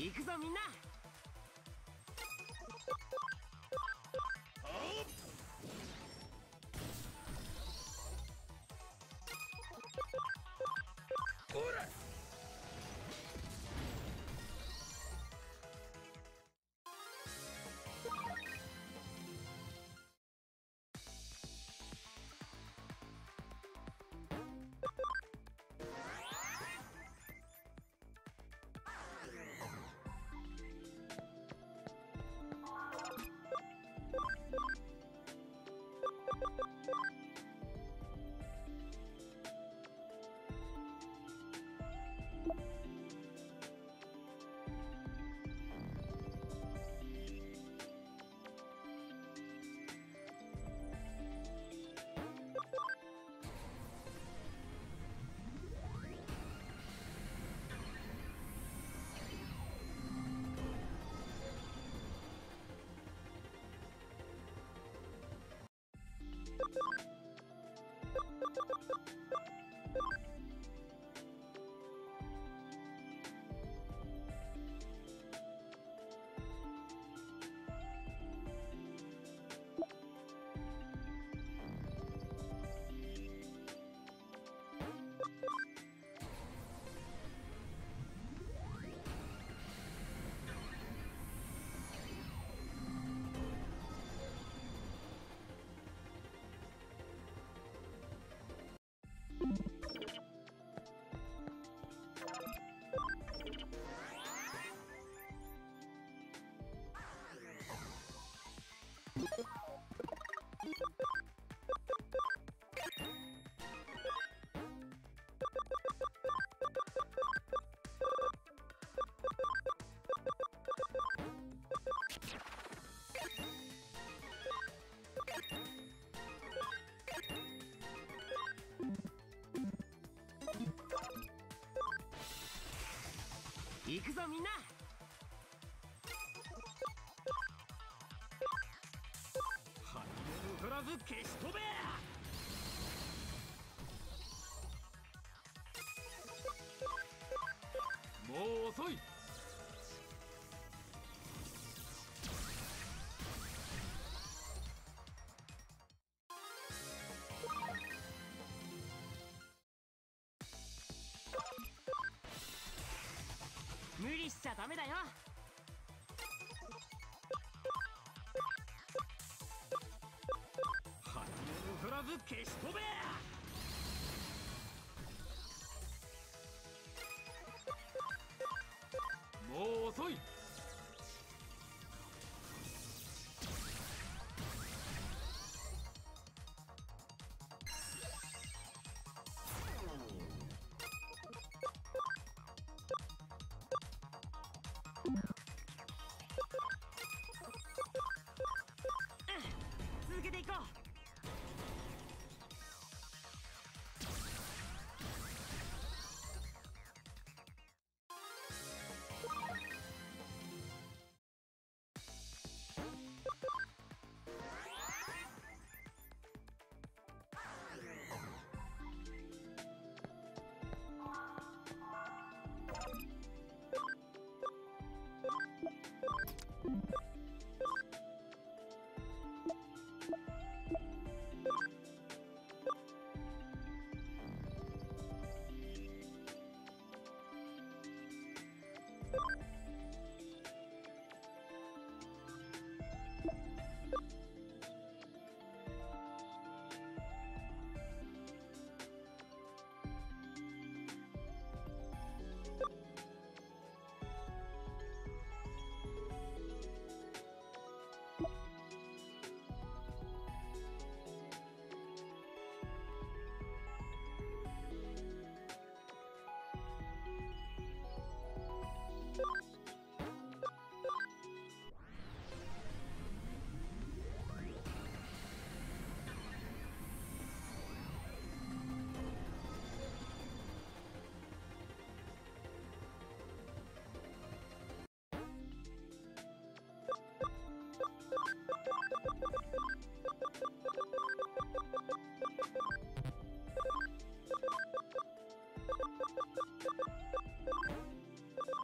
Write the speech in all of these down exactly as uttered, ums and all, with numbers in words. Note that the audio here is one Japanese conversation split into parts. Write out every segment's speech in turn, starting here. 行くぞみんな。これ行くぞみんな。ハイレムフラブ消し飛べ。もう遅い。無理しちゃダメだよ。ハイレムフラブ消し飛べ。もう遅い。続けていこう。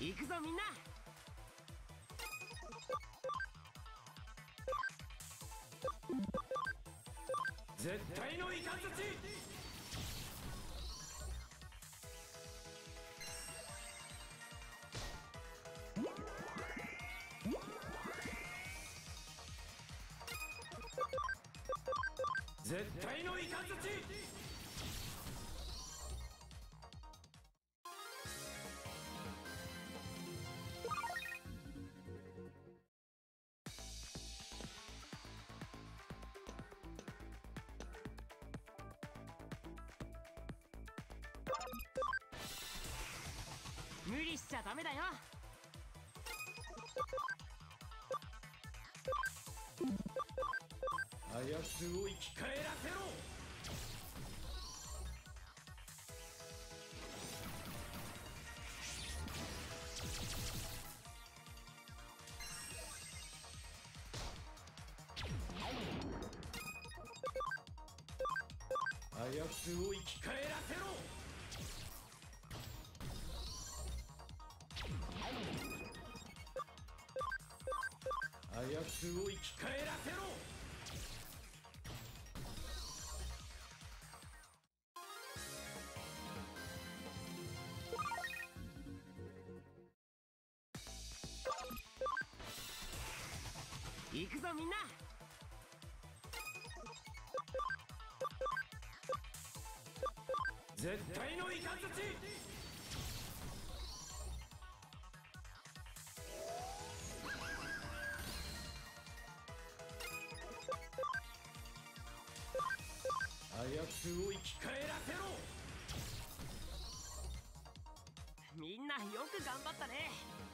行くぞみんな。絶対のイカズチ。絶対のイカズチ。無理しちゃダメだよ。あやつを生き返らせろ。あやつを生き返らせろ。あやつを生き返らせろ。行くぞみんな。絶対のイカズチ。あやつを生き返らせろ。みんなよく頑張ったね。